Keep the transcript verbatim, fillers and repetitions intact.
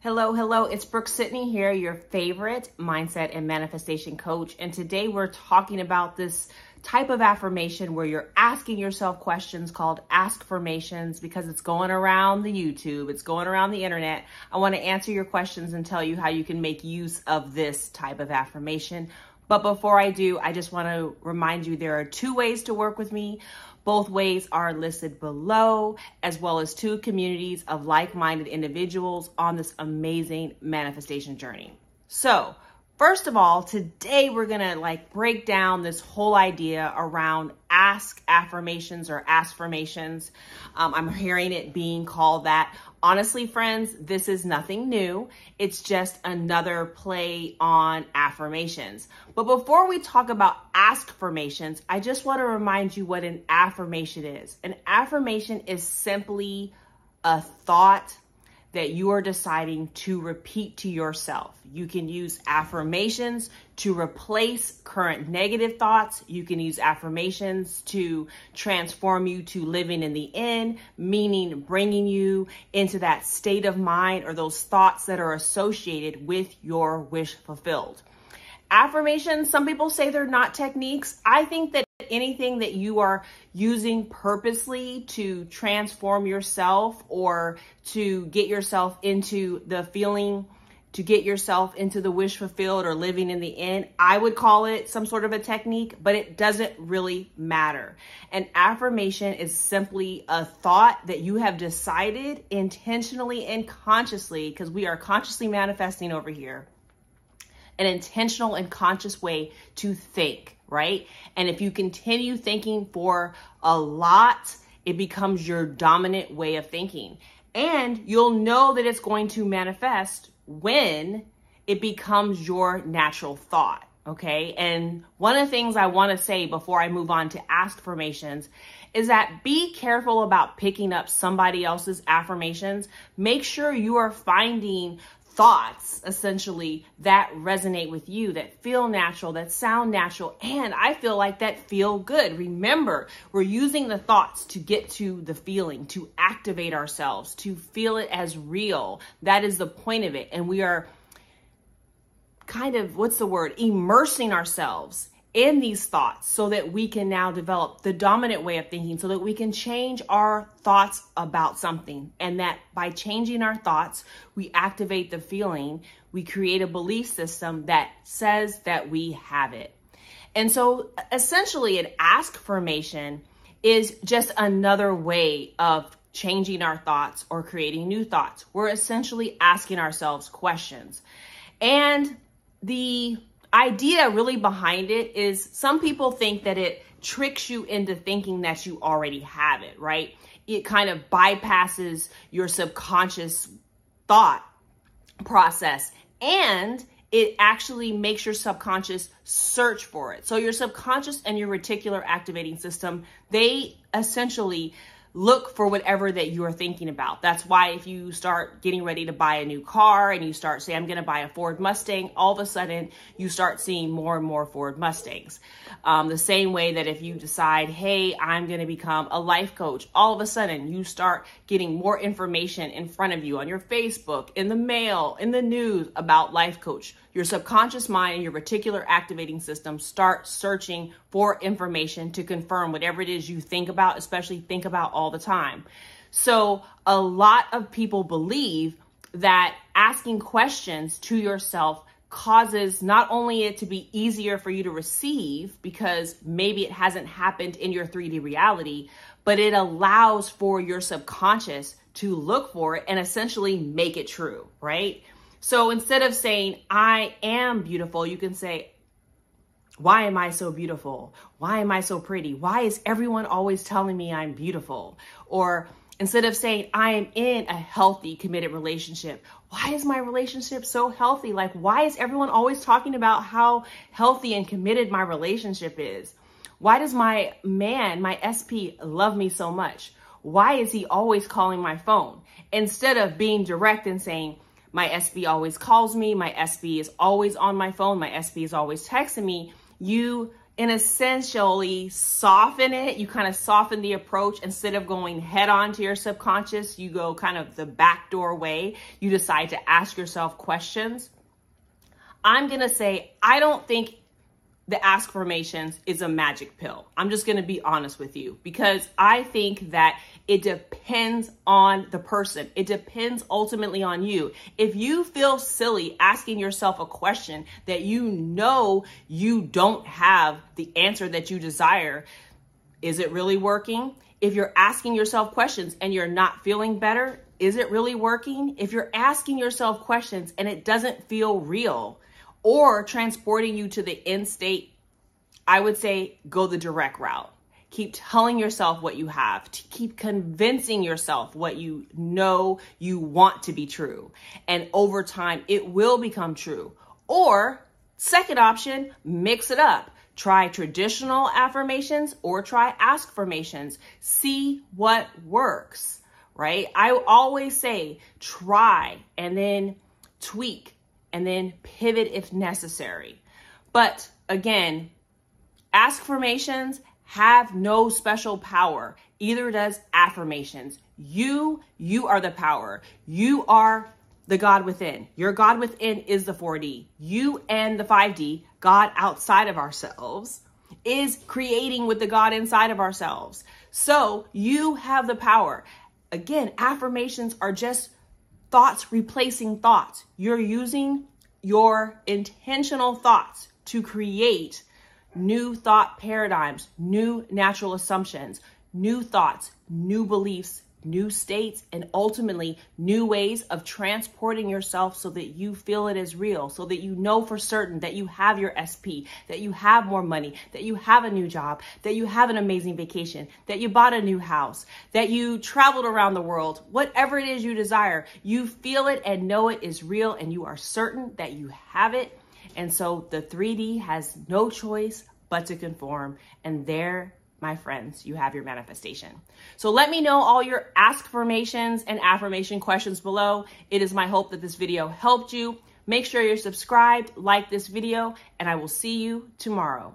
Hello, hello, it's Brooke-Sidney here, your favorite mindset and manifestation coach. And today we're talking about this type of affirmation where you're asking yourself questions called Askfirmations because it's going around the YouTube, it's going around the internet. I want to answer your questions and tell you how you can make use of this type of affirmation. But before I do, I just want to remind you there are two ways to work with me. Both ways are listed below, as well as two communities of like-minded individuals on this amazing manifestation journey. So first of all, today we're going to like break down this whole idea around ask affirmations or Askfirmations. Um, I'm hearing it being called that. Honestly, friends, this is nothing new. It's just another play on affirmations. But before we talk about Askfirmations, I just want to remind you what an affirmation is. An affirmation is simply a thought that you are deciding to repeat to yourself. You can use affirmations to replace current negative thoughts. You can use affirmations to transform you to living in the end, meaning bringing you into that state of mind or those thoughts that are associated with your wish fulfilled. Affirmations, some people say they're not techniques. I think that anything that you are using purposely to transform yourself or to get yourself into the feeling, to get yourself into the wish fulfilled or living in the end, I would call it some sort of a technique, but it doesn't really matter. An affirmation is simply a thought that you have decided intentionally and consciously, because we are consciously manifesting over here, an intentional and conscious way to think, right? And if you continue thinking for a lot, it becomes your dominant way of thinking. And you'll know that it's going to manifest when it becomes your natural thought, okay? And one of the things I want to say before I move on to Askfirmations is that be careful about picking up somebody else's affirmations. Make sure you are finding thoughts, essentially, that resonate with you, that feel natural, that sound natural, and I feel like that feel good. Remember, we're using the thoughts to get to the feeling, to activate ourselves, to feel it as real. That is the point of it. And we are kind of, what's the word, immersing ourselves in these thoughts so that we can now develop the dominant way of thinking, so that we can change our thoughts about something. And that by changing our thoughts, we activate the feeling, we create a belief system that says that we have it. And so essentially an Askfirmation is just another way of changing our thoughts or creating new thoughts. We're essentially asking ourselves questions. And the idea really behind it is some people think that it tricks you into thinking that you already have it, right? It kind of bypasses your subconscious thought process, and it actually makes your subconscious search for it. So your subconscious and your reticular activating system, they essentially look for whatever that you are thinking about. That's why if you start getting ready to buy a new car and you start saying, I'm going to buy a Ford Mustang, all of a sudden you start seeing more and more Ford Mustangs. Um, the same way that if you decide, hey, I'm going to become a life coach, all of a sudden you start getting more information in front of you on your Facebook, in the mail, in the news about life coach. Your subconscious mind and your reticular activating system start searching for information to confirm whatever it is you think about, especially think about all the time. So a lot of people believe that asking questions to yourself causes not only it to be easier for you to receive because maybe it hasn't happened in your three D reality, but it allows for your subconscious to look for it and essentially make it true, right? So instead of saying, I am beautiful, you can say, why am I so beautiful? Why am I so pretty? Why is everyone always telling me I'm beautiful? Or instead of saying, I am in a healthy, committed relationship. Why is my relationship so healthy? Like, why is everyone always talking about how healthy and committed my relationship is? Why does my man, my S P, love me so much? Why is he always calling my phone? Instead of being direct and saying, my S B always calls me, my S B is always on my phone, my S B is always texting me, you and essentially soften it. You kind of soften the approach. Instead of going head on to your subconscious, you go kind of the backdoor way. You decide to ask yourself questions. I'm going to say, I don't think the Askfirmations is a magic pill. I'm just going to be honest with you, because I think that it depends on the person. It depends ultimately on you. If you feel silly asking yourself a question that you know you don't have the answer that you desire, is it really working? If you're asking yourself questions and you're not feeling better, is it really working? If you're asking yourself questions and it doesn't feel real or transporting you to the end state, I would say go the direct route. Keep telling yourself what you have. Keep convincing yourself what you know you want to be true. And over time, it will become true. Or second option, mix it up. Try traditional affirmations or try Askfirmations. See what works, right? I always say try and then tweak and then pivot if necessary. But again, Askfirmations have no special power. Either does affirmations. You, you are the power. You are the God within. Your God within is the four D. You and the five D, God outside of ourselves, is creating with the God inside of ourselves. So you have the power. Again, affirmations are just thoughts replacing thoughts. You're using your intentional thoughts to create new thought paradigms, new natural assumptions, new thoughts, new beliefs, new states, and ultimately new ways of transporting yourself so that you feel it is real, so that you know for certain that you have your S P, that you have more money, that you have a new job, that you have an amazing vacation, that you bought a new house, that you traveled around the world, whatever it is you desire, you feel it and know it is real and you are certain that you have it. And so the three D has no choice but to conform. And there, my friends, you have your manifestation. So let me know all your Askfirmations and affirmation questions below. It is my hope that this video helped you. Make sure you're subscribed, like this video, and I will see you tomorrow.